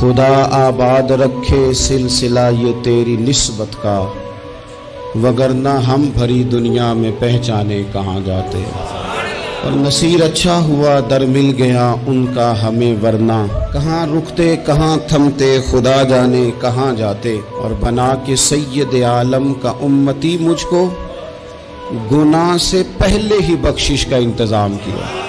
खुदा आबाद रखे सिलसिला ये तेरी निस्बत का, वगरना हम भरी दुनिया में पहचाने कहाँ जाते। और नसीर अच्छा हुआ दर मिल गया उनका हमें, वरना कहाँ रुकते कहाँ थमते खुदा जाने कहाँ जाते। और बना के सैयद आलम का उम्मती मुझको, गुनाह से पहले ही बख्शिश का इंतज़ाम किया।